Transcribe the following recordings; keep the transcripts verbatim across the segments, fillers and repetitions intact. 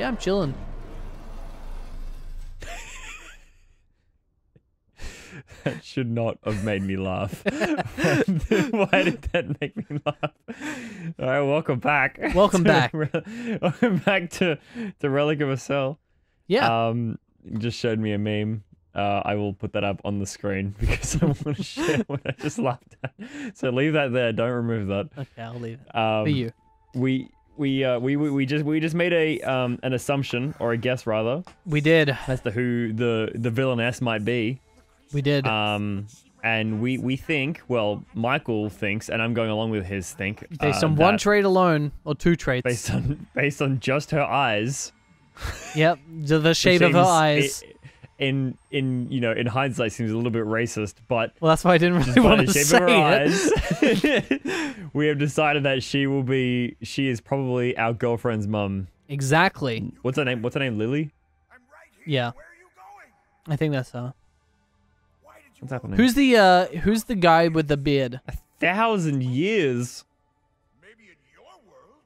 Yeah, I'm chilling. That should not have made me laugh. Why did that make me laugh? All right, welcome back. Welcome back. Welcome back to the Relic of a Cell. Yeah. Um, just showed me a meme. Uh, I will put that up on the screen because I want to share what I just laughed at. So leave that there. Don't remove that. Okay, I'll leave it. Um, For you. We we uh we, we we just we just made a um an assumption or a guess rather. We did. As to who the the villainess might be. We did. Um, and we we think, well, Michael thinks, and I'm going along with his think. Based uh, on one trait alone, or two traits. Based on based on just her eyes. Yep, the, the shape of her eyes. It, in in you know, in hindsight, seems a little bit racist, but well, that's why I didn't really want to say it. Eyes, we have decided that she will be. She is probably our girlfriend's mum. Exactly. What's her name? What's her name? Lily. I'm right here. Yeah. Where are you going? I think that's her. What's happening? Who's the uh who's the guy with the beard? A thousand years. Maybe in your world.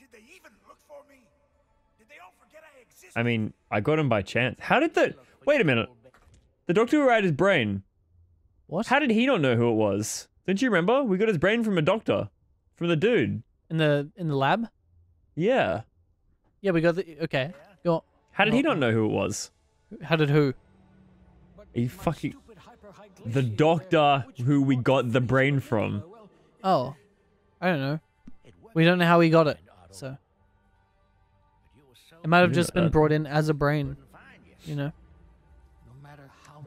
Did they even look for me? Did they all forget I existed? I mean, I got him by chance. How did the Wait a minute. The doctor who had his brain. What? How did he not know who it was? Don't you remember? We got his brain from a doctor. From the dude. In the in the lab? Yeah. Yeah, we got the okay. Go on. How did he not know who it was? How did who? He fucking... The doctor who we got the brain from. Oh. I don't know. We don't know how he got it, so... It might have just been brought in as a brain, you know?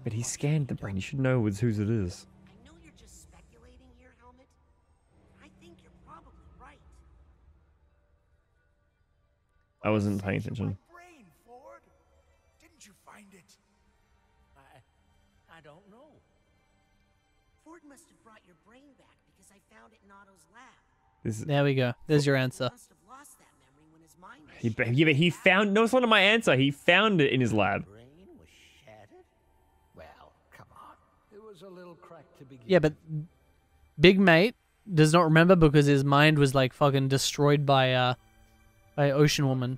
But he scanned the brain. You should know whose it is. I know you're just speculating here, Helmet. I think you're probably right. I wasn't paying attention. This is, there we go. There's your answer. He, yeah, but he found... No, it's not my answer. He found it in his lab. Yeah, but Big Mate does not remember because his mind was like fucking destroyed by uh, by Ocean Woman.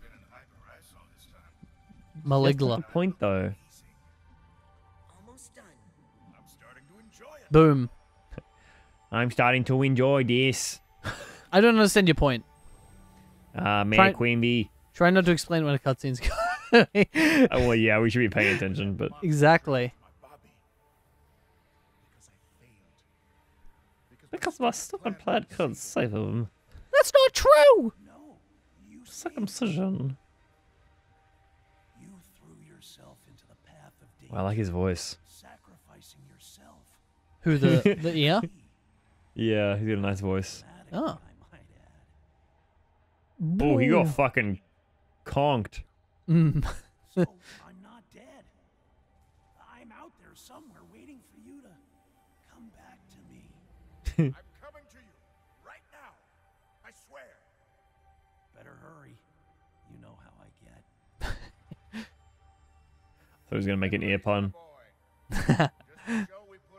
Maligla. That's the point, though. Boom. I'm starting to enjoy this. I don't understand your point. Ah, uh, man, Queen Bee. Try not to explain when a cutscene's going. uh, well, yeah, we should be paying attention, but... Exactly. Because my stupid plan can't save them. That's not true! No, you circumcision. You threw yourself into the path of danger. Well, I like his voice. Sacrificing yourself. Who, the... the yeah? Yeah, he's got a nice voice. Oh. Oh, he got fucking conked. Mm. So I'm not dead. I'm out there somewhere waiting for you to come back to me. I'm coming to you right now. I swear. Better hurry. You know how I get. So he's gonna make an ear pun.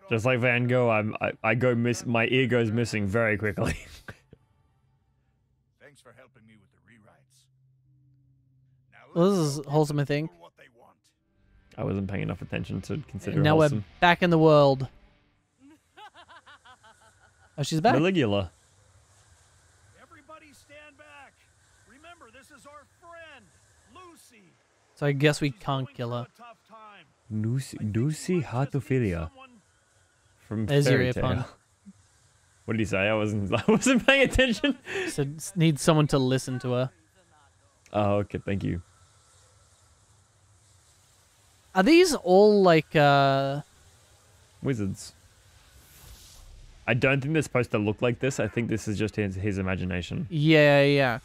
Just like Van Gogh, I'm, I I go miss my ear goes missing very quickly. Thanks for helping me with the rewrites. Now, well, this is wholesome, I think. I wasn't paying enough attention to consider. Now wholesome. We're back in the world. Oh, she's back. Maligula. Everybody stand back. Remember, this is our friend, Lucy. So I guess we can't kill her. Lucy, Lucy Hatophilia. From There's your ear pun. What did he say? I wasn't. I wasn't paying attention. So needs someone to listen to her. Oh, okay. Thank you. Are these all like uh... wizards? I don't think they're supposed to look like this. I think this is just his, his imagination. Yeah, yeah.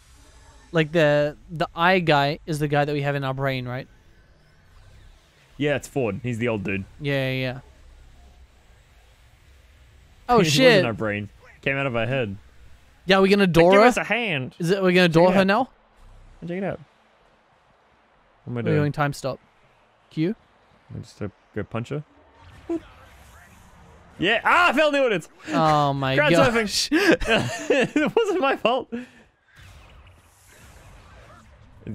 Like the the eye guy is the guy that we have in our brain, right? Yeah, it's Ford. He's the old dude. Yeah, yeah. Oh shit! She was in our brain. Came out of our head. Yeah, we gonna door her? Give us a hand. Is it? We gonna door her now? Check it out. What am I doing? We're doing time stop. Q. I'm just gonna go punch her. Boop. Yeah. Ah, I fell in the audience. Oh my god. Crowd surfing. It wasn't my fault.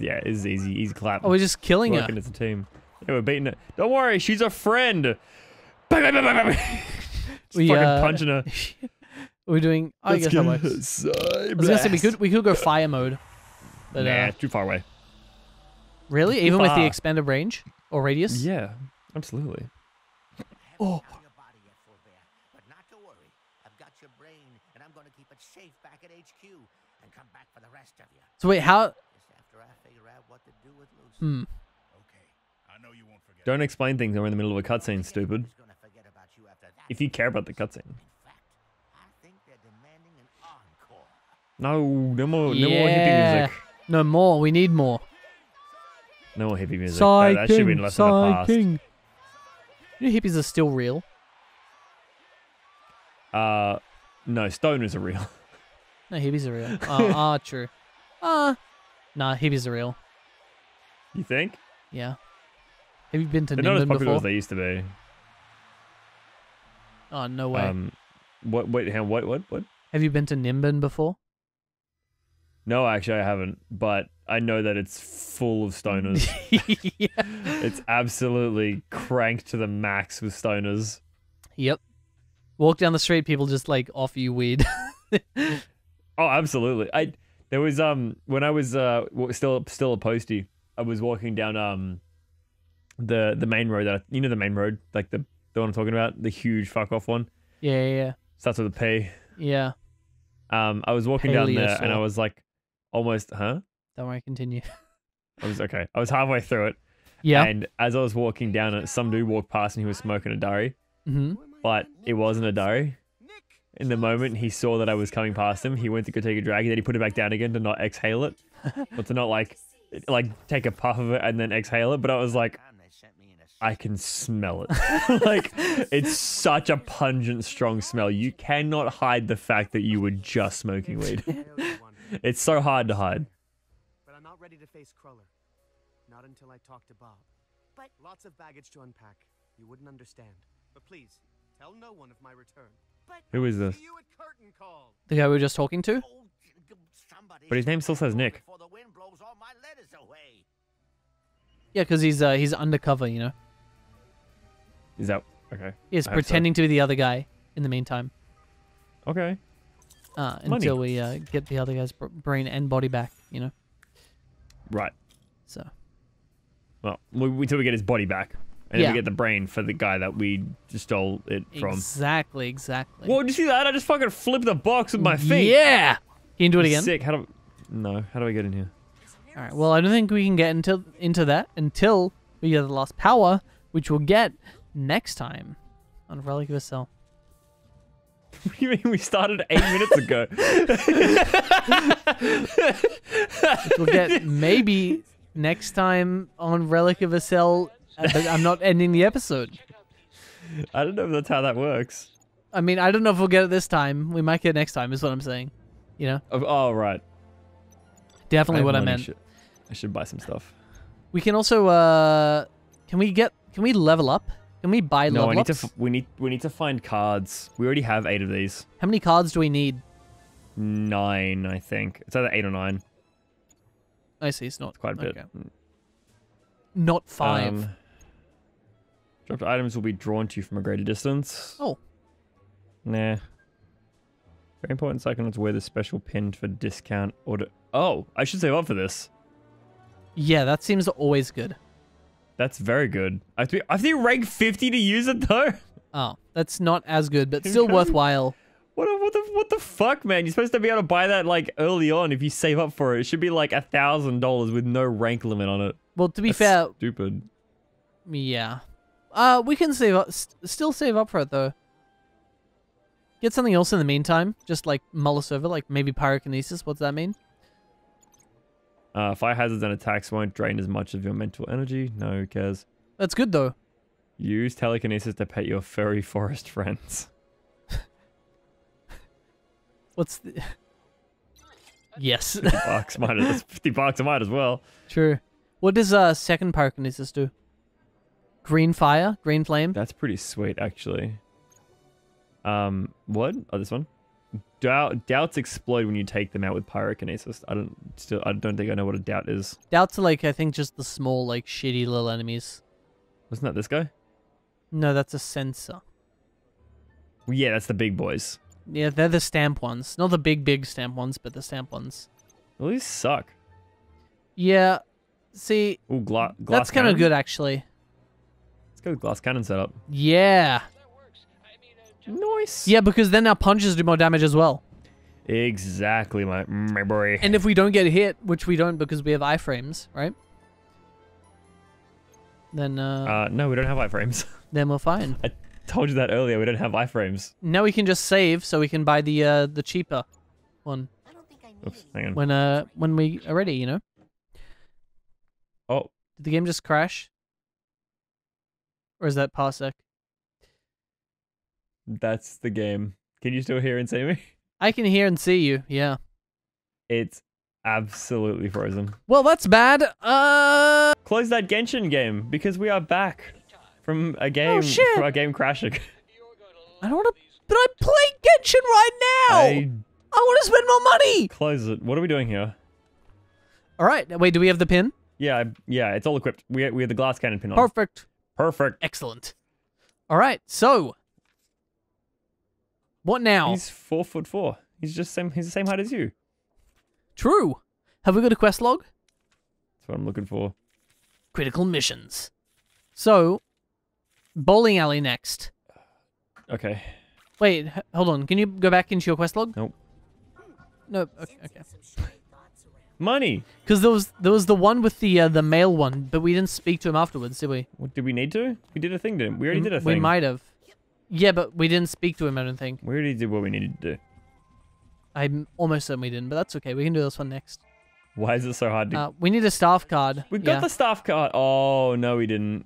Yeah, it's easy, easy clap. Oh, we're just killing Working her. Working as a team. Yeah, we're beating her. Don't worry, she's a friend. Just we, fucking uh, punching her. We're doing. Oh, I guess that works. I was gonna say we could we could go fire mode. But, nah, uh, too far away. Really? Even with the expanded range or radius? Yeah, absolutely. Oh. So wait, how? Hmm. Don't explain things when we're in the middle of a cutscene, stupid. If you care about the cutscene. No, no more, no yeah. more hippie music. No more. We need more. No more hippie music. Psyching, no, that should have been left in the past. You know hippies are still real. Uh, no, stoners are real. No, hippies are real. Oh, ah, true. Ah, uh, nah, hippies are real. You think? Yeah. Have you been to Nimbin before? They're not as popular as they used to be. Oh no way. Um, what? Wait, hang on, what? What? What? Have you been to Nimbin before? No, actually, I haven't. But I know that it's full of stoners. Yeah. It's absolutely cranked to the max with stoners. Yep. Walk down the street, people just like offer you weed. Oh, absolutely. I there was um when I was uh still still a postie, I was walking down um the the main road that I, you know the main road like the the one I'm talking about, the huge fuck off one. Yeah, yeah. yeah. Starts with a P. Yeah. Um, I was walking Paleo down there, sword. and I was like, almost, huh? Don't worry, continue. I was okay. I was halfway through it. Yeah. And as I was walking down it, some dude walked past and he was smoking a dari. Mm-hmm. But it wasn't a dari. In the moment he saw that I was coming past him, he went to go take a drag, and then he put it back down again to not exhale it, but to not like, like take a puff of it and then exhale it. But I was like, I can smell it. Like, it's such a pungent, strong smell. You cannot hide the fact that you were just smoking weed. It's so hard to hide. But I'm not ready to face Cruller. Not until I talk to Bob. But lots of baggage to unpack. You wouldn't understand. But please, tell no one of my return. But who is this? The guy we were just talking to? But his name still says Nick. Yeah, because he's uh, he's undercover, you know. Is that okay? He's pretending so. to be the other guy in the meantime. Okay. Uh, until we uh, get the other guy's brain and body back, you know. Right. So. Well, we, until we get his body back, and yeah. then we get the brain for the guy that we stole it from. Exactly. Exactly. Whoa! Did you see that? I just fucking flipped the box with my feet. Yeah. Can you do it again? Sick. How do? No. How do I get in here? All right. Well, I don't think we can get into into that until we get the last power, which we'll get next time on Relic of a Cell. What do you mean we started eight minutes ago? We'll get maybe next time on Relic of a Cell. But I'm not ending the episode. I don't know if that's how that works. I mean, I don't know if we'll get it this time. We might get it next time. Is what I'm saying. You know. Oh, oh right. Definitely I what I meant. Shit. I should buy some stuff. We can also, uh, can we get, can we level up? Can we buy no, level I need ups? To f we need, we need to find cards. We already have eight of these. How many cards do we need? Nine, I think. It's either eight or nine. I see. It's not it's quite a bit. Okay. Not five. Um, dropped items will be drawn to you from a greater distance. Oh. Nah. Very important psychonauts wear the special pin for discount order. Oh, I should save up for this. Yeah, that seems always good. That's very good. I have to, be, I have to be rank fifty to use it though. Oh, that's not as good, but still worthwhile. What, what the what the fuck, man? You're supposed to be able to buy that like early on if you save up for it. It should be like a thousand dollars with no rank limit on it. Well, to be that's fair, stupid. Yeah, uh, we can save up, st still save up for it though. Get something else in the meantime, just like mull us over, like maybe pyrokinesis. What's that mean? Uh, fire hazards and attacks won't drain as much of your mental energy. No, who cares? That's good though. Use telekinesis to pet your furry forest friends. What's the? Yes. fifty bucks might as fifty bucks. I might as well. True. What does uh second pyrokinesis do? Green fire, green flame. That's pretty sweet, actually. Um, what? Oh, this one. Doubt, doubts explode when you take them out with pyrokinesis. I don't still I don't think I know what a doubt is. Doubts are like, I think, just the small, like, shitty little enemies. Wasn't that this guy? No, that's a sensor. Yeah, that's the big boys. Yeah, they're the stamp ones. Not the big, big stamp ones, but the stamp ones. Well, these suck. Yeah. See, Ooh, gla glass that's kind of good, actually. Let's go with glass cannon setup. Yeah. Nice. Yeah, because then our punches do more damage as well. Exactly, my, my boy. And if we don't get hit, which we don't because we have iframes, right? Then, uh... Uh, no, we don't have iframes. Then we're fine. I told you that earlier, we don't have iframes. Now we can just save, so we can buy the, uh, the cheaper one. I don't think I need Oops, hang on. When, uh, when we are ready, you know? Oh. Did the game just crash? Or is that Parsec? That's the game. Can you still hear and see me? I can hear and see you, yeah. It's absolutely frozen. Well, that's bad. Uh... Close that Genshin game, because we are back from a game, oh, shit. From a game crashing. I don't want to... But I play Genshin right now! I, I want to spend more money! Close it. What are we doing here? Alright, wait, do we have the pin? Yeah, yeah, it's all equipped. We, we have the glass cannon pin on. Perfect. Perfect. Excellent. Alright, so... What now? He's four foot four. He's just same. He's the same height as you. True. Have we got a quest log? That's what I'm looking for. Critical missions. So, bowling alley next. Okay. Wait, hold on. Can you go back into your quest log? Nope. Nope. Okay. okay. Money. Because there was there was the one with the uh, the male one, but we didn't speak to him afterwards, did we? What, did we need to? We did a thing, didn't we? We already we, did a thing. We might have. Yeah, but we didn't speak to him, I don't think. We already did what we needed to do. I'm almost certain we didn't, but that's okay. We can do this one next. Why is it so hard to... Uh, we need a staff card. We got yeah. the staff card. Oh, no, we didn't.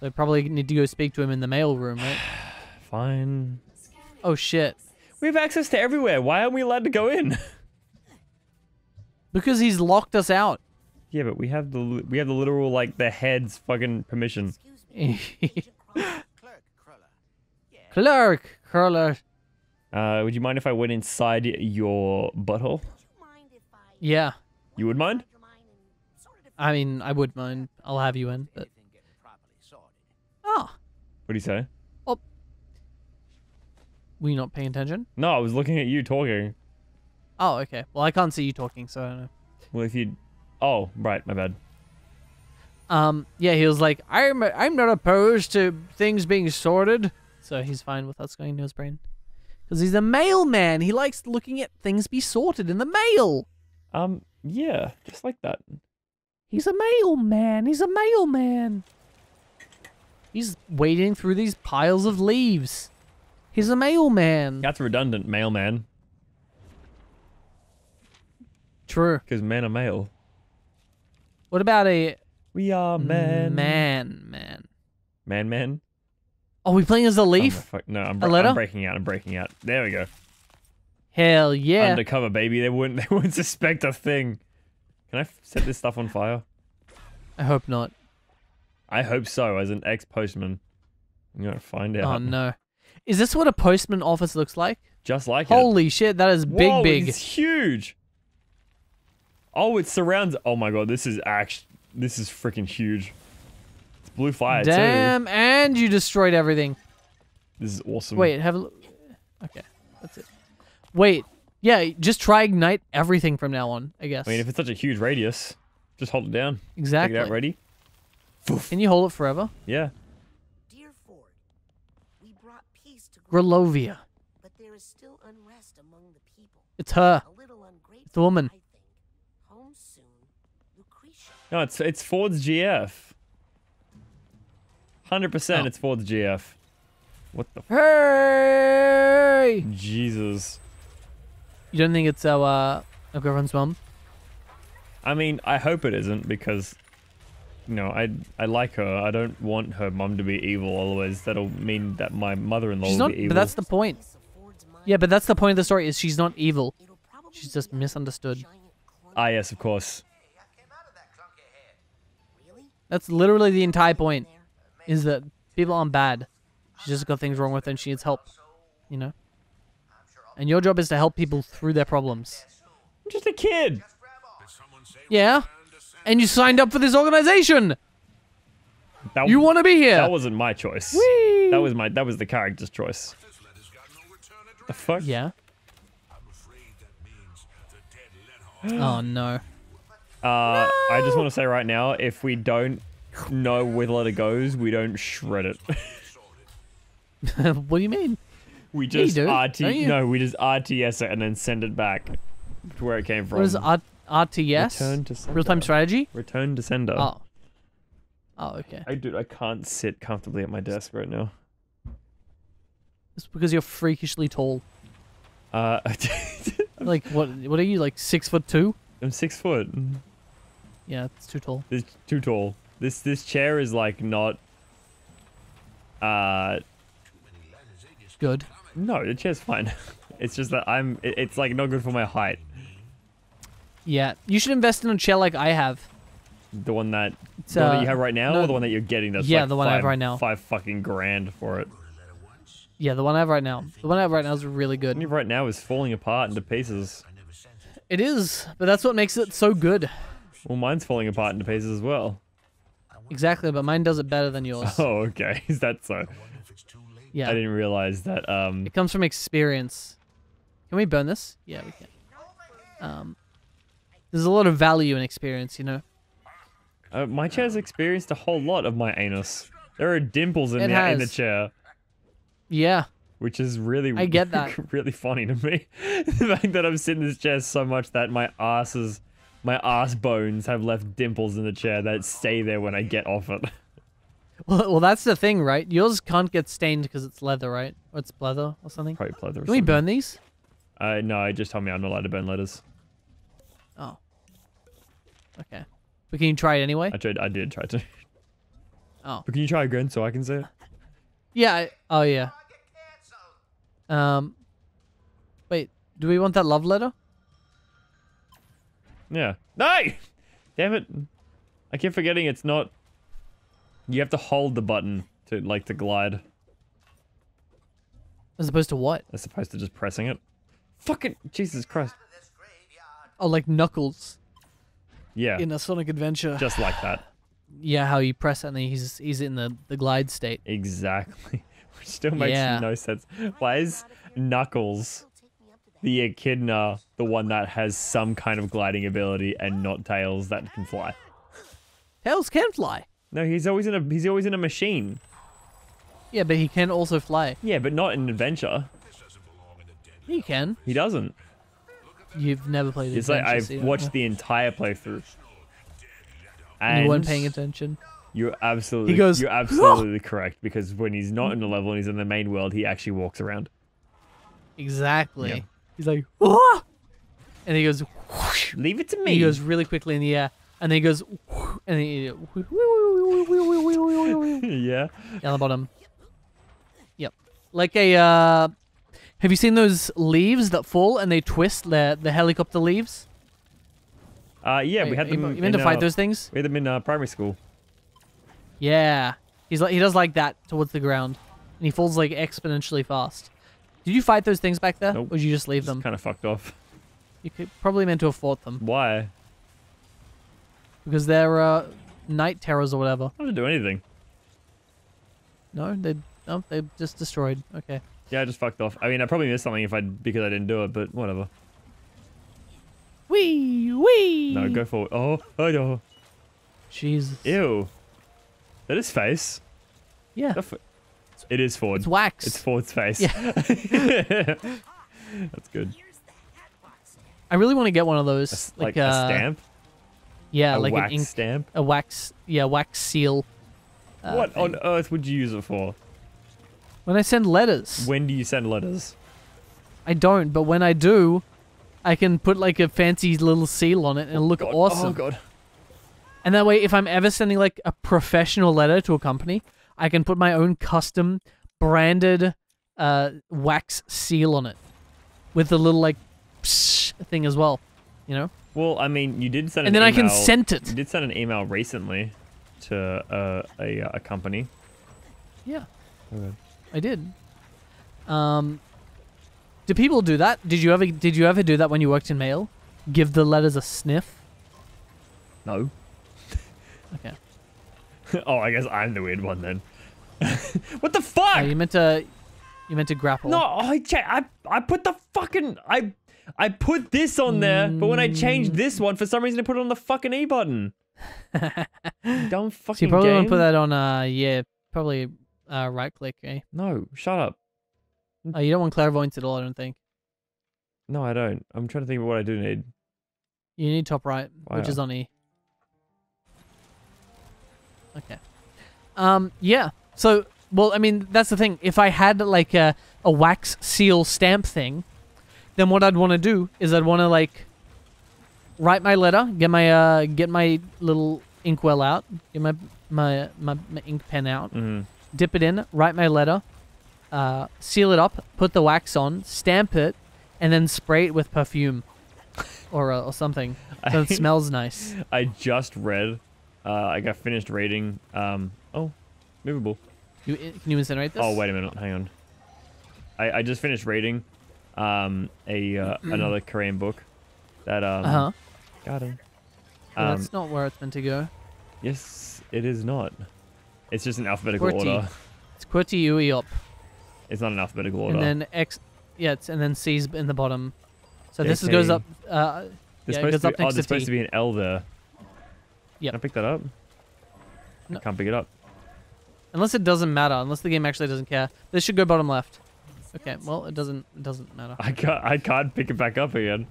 So probably need to go speak to him in the mail room, right? Fine. Oh, shit. We have access to everywhere. Why aren't we allowed to go in? Because he's locked us out. Yeah, but we have the, we have the literal, like, the head's fucking permission. Clerk, curler. Uh, would you mind if I went inside your butthole? Yeah. You would mind? I mean, I would mind. I'll have you in. But... Oh. What do you say? Oh. Were you not paying attention? No, I was looking at you talking. Oh, okay. Well, I can't see you talking, so I don't know. Well, if you... Oh, right. My bad. Um. Yeah, he was like, I'm, I'm not opposed to things being sorted. So he's fine with us going into his brain. Because he's a mailman. He likes looking at things be sorted in the mail. Um, yeah, just like that. He's a mailman. He's a mailman. He's wading through these piles of leaves. He's a mailman. That's redundant, mailman. True. Because men are male. What about a... We are men. Man, man. Man, man. Are we playing as a leaf? Oh, no, I'm, a I'm breaking out. I'm breaking out. There we go. Hell yeah. Undercover, baby. They wouldn't, they wouldn't suspect a thing. Can I set this stuff on fire? I hope not. I hope so. As an ex-postman, I'm going to find out. Oh, no. Is this what a postman office looks like? Just like Holy it. Holy shit. That is big, Whoa, big. It's huge. Oh, it surrounds. Oh, my God. This is actually. This is freaking huge. Blue fire, Damn, too. And you destroyed everything. This is awesome. Wait, have a look. Okay, that's it. Wait, yeah, just try ignite everything from now on, I guess. I mean, if it's such a huge radius, just hold it down. Exactly. Take it out, ready? Can you hold it forever? Yeah. Dear Ford, we brought peace to Grulovia. But there is still unrest among the people. It's her. A little ungrateful, it's the woman. Home soon, Lucretia. No, it's, it's Ford's G F. one hundred percent, oh. It's Ford's G F. What the Hey! F Jesus. You don't think it's our, uh, our girlfriend's mom? I mean, I hope it isn't because, you know, I I like her. I don't want her mom to be evil, otherwise that'll mean that my mother-in-law will not, be evil. But that's the point. Yeah, but that's the point of the story, is she's not evil. She's just misunderstood. Ah, yes, of course. That's literally the entire point. Is that people aren't bad. She's just got things wrong with her and she needs help. You know? And your job is to help people through their problems. I'm just a kid. Yeah. And you signed up for this organization. That you want to be here. That wasn't my choice. Whee! That was my. That was the character's choice. The fuck? Yeah. Oh no. Uh, no! I just want to say right now, if we don't know where the letter goes, we don't shred it. What do you mean? We just yeah, do, R T. No, we just R T S it and then send it back to where it came from. What is R T S? Real-time strategy. Return to sender. Oh. Oh, okay. I, dude, I can't sit comfortably at my desk right now. It's because you're freakishly tall. Uh, like what? What are you? Like six foot two? I'm six foot. Yeah, it's too tall. It's too tall. This this chair is like not. Uh. Good. No, the chair's fine. It's just that I'm. It, it's like not good for my height. Yeah, you should invest in a chair like I have. The one that, the uh, one that you have right now, no, or the one that you're getting? That's yeah, like the one five, I have right now. Five fucking grand for it. Yeah, the one I have right now. The one I have right now is really good. The one right now is falling apart into pieces. It is, but that's what makes it so good. Well, mine's falling apart into pieces as well. Exactly, but mine does it better than yours. Oh, okay. Is that so? Yeah. I didn't realize that. Um... It comes from experience. Can we burn this? Yeah, we can. Um, there's a lot of value in experience, you know. Uh, my chair's experienced a whole lot of my anus. There are dimples in the, in the chair. Yeah. Which is really, I get that. Really funny to me. The fact that I'm sitting in this chair so much that my asses, my ass bones have left dimples in the chair that stay there when I get off it. Well, well, that's the thing, right? Yours can't get stained because it's leather, right? Or it's pleather or something? Probably pleather or something. Can we burn these? Uh, no, it just told me I'm not allowed to burn letters. Oh. Okay. But can you try it anyway? I tried. I did try to. Oh. But can you try again so I can say it? Yeah. I, oh yeah. Um. Wait. Do we want that love letter? Yeah. No. Damn it! I keep forgetting it's not. You have to hold the button to like to glide. As opposed to what? As opposed to just pressing it. Fucking Jesus Christ! Oh, like Knuckles. Yeah. In a Sonic Adventure. Just like that. Yeah, how you press it and he's he's in the, the glide state. Exactly. Which still makes yeah. no sense. Why is Knuckles, the echidna, the one that has some kind of gliding ability and not Tails that can fly? Tails can fly. No, he's always in a he's always in a machine. Yeah, but he can also fly. Yeah, but not in Adventure. He can. He doesn't. You've never played Adventure. It's like I've either. watched the entire playthrough. And you weren't paying attention. You're absolutely he goes, you're absolutely oh! correct, because when he's not in the level and he's in the main world, he actually walks around. Exactly. Yeah. He's like, oh! And he goes, whoosh. Leave it to me. He goes really quickly in the air, and then he goes, whoosh, and then he goes, yeah. Down the bottom. Yep. Like a uh have you seen those leaves that fall and they twist the the helicopter leaves? Uh yeah, Wait, we had them. You meant to fight our, those things? We had them in uh, primary school. Yeah, he's like he does like that towards the ground, and he falls like exponentially fast. Did you fight those things back there, nope. or did you just leave just them? Kind of fucked off. You could probably meant to have fought them. Why? Because they're uh, night terrors or whatever. I didn't do anything. No, they no, they just destroyed. Okay. Yeah, I just fucked off. I mean, I probably missed something if I because I didn't do it, but whatever. Wee wee. No, go forward. Oh, oh no. Jesus. Ew. That is face. Yeah. It is Ford. It's wax. It's Ford's face. Yeah. That's good. I really want to get one of those. A, like, like a uh, stamp. Yeah, a like wax an ink stamp. A wax. Yeah, wax seal. Uh, what thing. on earth would you use it for? When I send letters. When do you send letters? I don't, but when I do, I can put like a fancy little seal on it and oh look god. awesome. Oh god. And that way, if I'm ever sending like a professional letter to a company, I can put my own custom branded uh, wax seal on it with a little like psh thing as well, you know? Well, I mean, you did send and an email. And then I can send it. You did send an email recently to uh, a, a company. Yeah. Okay. I did. Um, Do people do that? Did you ever did you ever do that when you worked in mail? Give the letters a sniff? No. Okay. Oh, I guess I'm the weird one then. What the fuck? Oh, you meant to you meant to grapple. No, I I I put the fucking I I put this on there, mm. but when I changed this one, for some reason I put it on the fucking E button. Dumb fucking game. So you probably want to put that on uh yeah, probably uh right click, eh? No, shut up. Oh, you don't want clairvoyance at all, I don't think. No, I don't. I'm trying to think of what I do need. You need top right, wow. which is on E. Okay. Um, yeah. So, well, I mean, that's the thing. If I had, like, a, a wax seal stamp thing, then what I'd want to do is I'd want to, like, write my letter, get my, uh, get my little inkwell out, get my, my, my, my ink pen out, mm-hmm. dip it in, write my letter, Uh, seal it up, put the wax on, stamp it, and then spray it with perfume or uh, or something so I, it smells nice. I just read, uh, I got finished reading, um, oh, movable. You, can you incinerate this? Oh, wait a minute, hang on. I, I just finished reading um, a uh, another Korean book that, um, uh-huh. got him. Well, um, that's not where it's meant to go. Yes, it is not. It's just in alphabetical Qwerty. order. It's Qwerty Uiop. It's not an alphabetical order. And then X, yeah, it's, and then C's in the bottom. So J K. This is, goes up. Uh, yeah, it goes up be, next oh, to T. Oh, there's supposed to be an L there. Yeah. Can I pick that up? No. I can't pick it up. Unless it doesn't matter. Unless the game actually doesn't care. This should go bottom left. Okay. Well, it doesn't. It doesn't matter. I can't. I can't pick it back up again.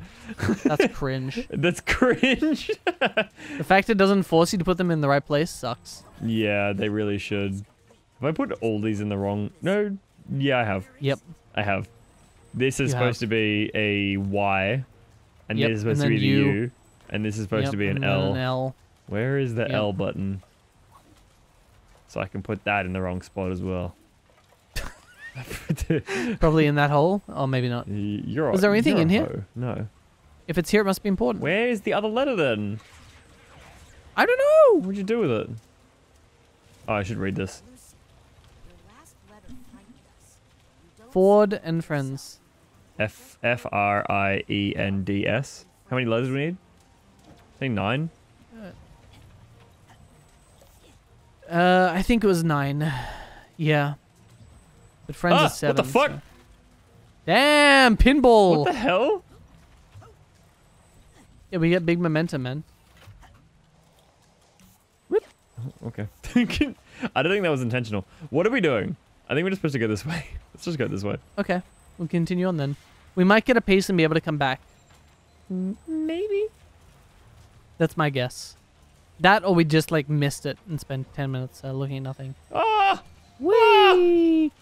That's cringe. That's cringe. The fact it doesn't force you to put them in the right place sucks. Yeah, they really should. Have I put all these in the wrong? No. Yeah, I have. Yep. I have. This is you supposed have. to be a Y, and yep. this is supposed to be the U. U, and this is supposed yep. to be an L. an L. Where is the yep. L button? So I can put that in the wrong spot as well. Probably in that hole? Or maybe not. You're Was there anything in here? No. If it's here, it must be important. Where is the other letter then? I don't know! What'd you do with it? Oh, I should read this. Ford and Friends. F F R I E N D S. How many letters do we need? I think nine. Uh, I think it was nine. Yeah. But Friends ah, is seven. What the fuck? So. Damn, pinball! What the hell? Yeah, we get big momentum, man. Whoop. Okay. I don't think that was intentional. What are we doing? I think we're just supposed to go this way. Let's just go this way. Okay. We'll continue on then. We might get a piece and be able to come back. Maybe. That's my guess. That or we just like missed it and spent ten minutes uh, looking at nothing. Ah! Whee! Ah!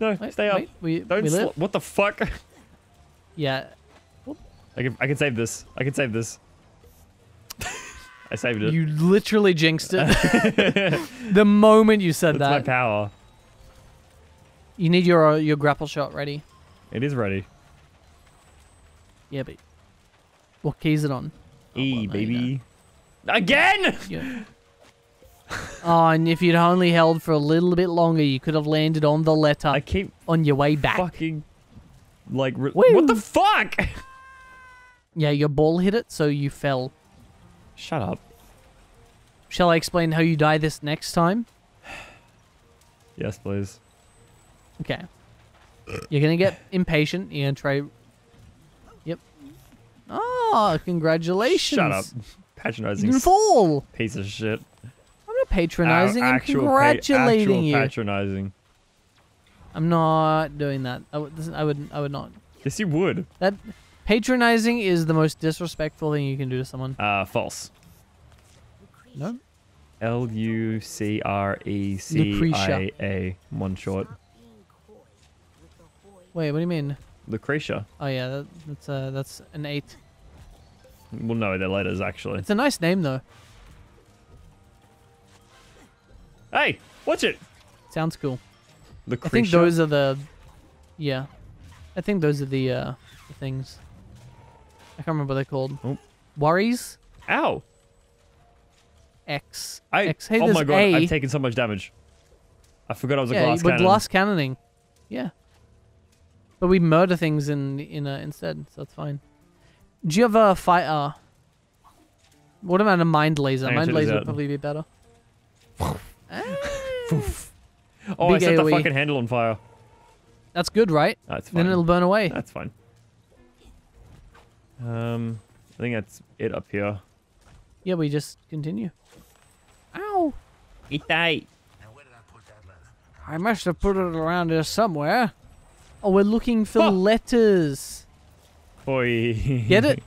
No, wait, stay up. Wait, we, Don't we live? What the fuck? Yeah. I can, I can save this. I can save this. I saved it. You literally jinxed it. The moment you said That's that. That's my power. You need your uh, your grapple shot ready. It is ready. Yeah, but what key is it on? E, oh, well, no, baby. Again! Yeah. Oh, and if you'd only held for a little bit longer, you could have landed on the letter. I keep on your way back. Fucking like re Woo. What the fuck? Yeah, your ball hit it, so you fell. Shut up. Shall I explain how you die this next time? Yes, please. Okay. You're going to get impatient. You're going to try... Yep. Oh, congratulations. Shut up. Patronizing. You can fall. Piece of shit. I'm not patronizing. Our I'm congratulating pa you. patronizing. I'm not doing that. I, would, I, would, I would not. Yes, you would. That patronizing is the most disrespectful thing you can do to someone. Uh, false. No. L U C R E C I A. One short. Wait, what do you mean? Lucretia. Oh yeah, that, that's uh, that's an eight. Well, no, they're letters actually. It's a nice name though. Hey, watch it. Sounds cool. Lucretia. I think those are the, yeah, I think those are the, uh, the things. I can't remember what they're called. Oh. Worries. Ow. X. I, X. Hey, oh my god, a. I've taken so much damage. I forgot I was a yeah, glass cannon. Yeah, glass cannoning. Yeah. But we murder things in in uh, instead, so that's fine. Do you have a fire? What about a mind laser? Mind laser would probably be better. ah. Oh, Big I set AoE. The fucking handle on fire. That's good, right? That's fine. Then it'll burn away. That's fine. Um, I think that's it up here. Yeah, we just continue. Ow! Itai! I must have put it around here somewhere. Oh, we're looking for oh. letters. Boy. Get it?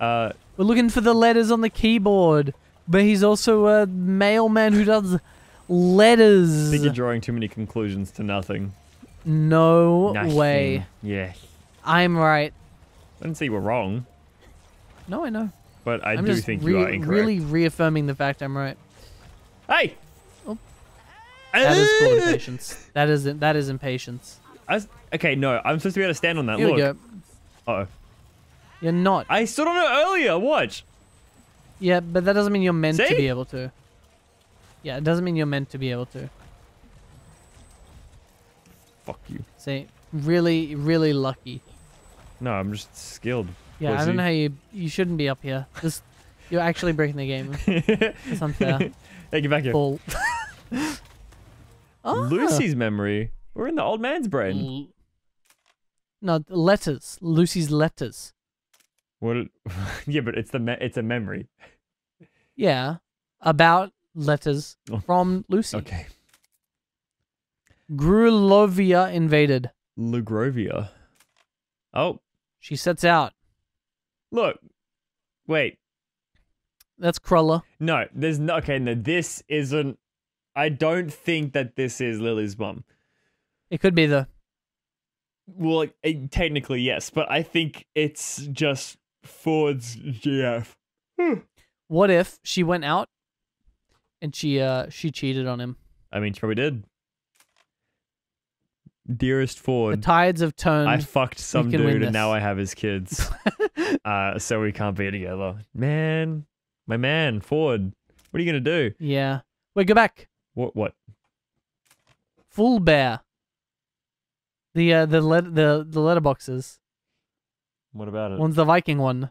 Uh, we're looking for the letters on the keyboard. But he's also a mailman who does letters. I think you're drawing too many conclusions to nothing. No nothing. way. Yeah. I'm right. I didn't say you were wrong. No, I know. But I I'm do think you are incorrect. Really reaffirming the fact I'm right. Hey! Oh. That is full impatience. That is, that is impatience. I was, okay, no, I'm supposed to be able to stand on that. Here Look. Here we go. Uh oh. You're not. I stood on it earlier. Watch. Yeah, but that doesn't mean you're meant See? to be able to. Yeah, it doesn't mean you're meant to be able to. Fuck you. See, really, really lucky. No, I'm just skilled. Yeah, What's I don't he? know how you. You shouldn't be up here. This, you're actually breaking the game. It's unfair. Hey, get back here. Ball. oh. Lucy's memory. We're in the old man's brain. No, letters. Lucy's letters. Well, yeah, but it's the me it's a memory. Yeah, about letters oh. from Lucy. Okay. Grulovia invaded. Lugrovia. Oh. She sets out. Look. Wait. That's Crulla. No, there's no. Okay, no, this isn't. I don't think that this is Lily's mom. It could be the. Well, it, technically yes, but I think it's just Ford's G F. Hmm. What if she went out, and she uh she cheated on him? I mean, she probably did. Dearest Ford, the tides have turned. I fucked some dude, and now I have his kids. uh, so we can't be together, man. My man, Ford. What are you gonna do? Yeah. Wait, go back. What? What? Full bear. The uh the let the the letterboxes. What about it? One's the Viking one.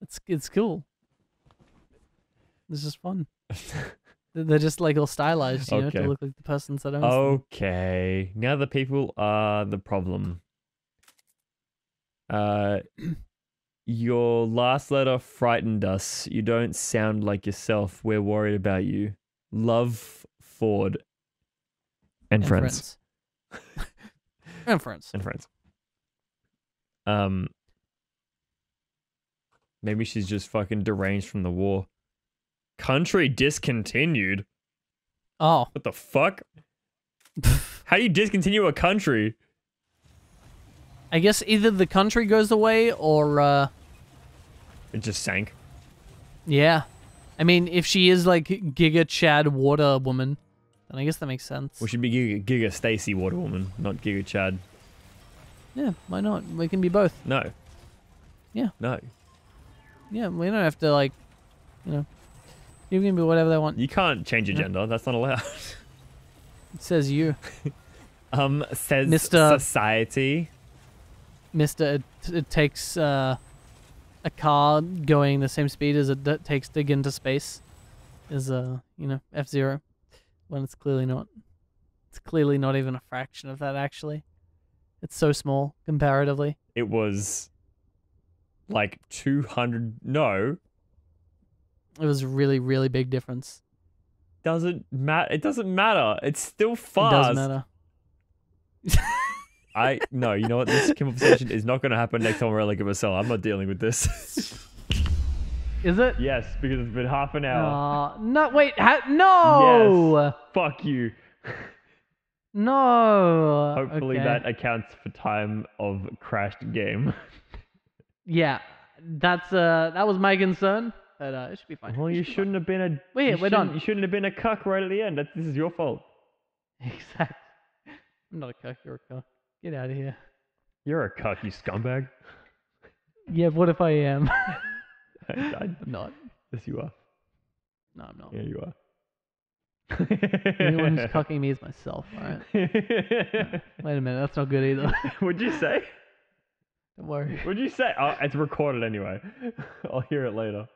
It's it's cool. It's just fun. They're just like all stylized, you okay. know, to look like the persons that owns them. Okay, now the people are the problem. Uh, your last letter frightened us. You don't sound like yourself. We're worried about you. Love, Ford, and, and friends. friends. And friends. And friends. Um, maybe she's just fucking deranged from the war. Country discontinued? Oh. What the fuck? How do you discontinue a country? I guess either the country goes away or... Uh... It just sank. Yeah. I mean, if she is like Giga Chad Water Woman... And I guess that makes sense. We should be Giga, Giga Stacy Waterwoman, not Giga Chad. Yeah, why not? We can be both. No. Yeah. No. Yeah, we don't have to, like, you know, you can be whatever they want. You can't change your yeah. gender. That's not allowed. It says you. um, says Mister Society. Mister, it, it takes uh, a car going the same speed as it takes to get into space. Is, uh, you know, F zero. When it's clearly not. It's clearly not even a fraction of that, actually. It's so small, comparatively. It was... like, two hundred... No. It was a really, really big difference. Doesn't matter. It doesn't matter. It's still fast. It does matter. I... No, you know what? This conversation is not going to happen next time we're at Relic of a Cell. I'm not dealing with this. Is it? Yes, because it's been half an hour. Uh, no, wait, ha no! Yes, fuck you. No. Hopefully okay. that accounts for time of crashed game. Yeah, that's uh, that was my concern, but uh, it should be fine. Well, you shouldn't have been a wait, we're done. You shouldn't have been a cuck right at the end. That, this is your fault. Exactly. I'm not a cuck. You're a cuck. Get out of here. You're a cuck, you scumbag. Yeah, what if I am? I'm not. Yes, you are. No, I'm not. Yeah, you are. Anyone who's cucking me is myself. All right. Wait a minute, that's not good either. What'd you say? Don't worry. What'd you say? Oh, it's recorded anyway. I'll hear it later.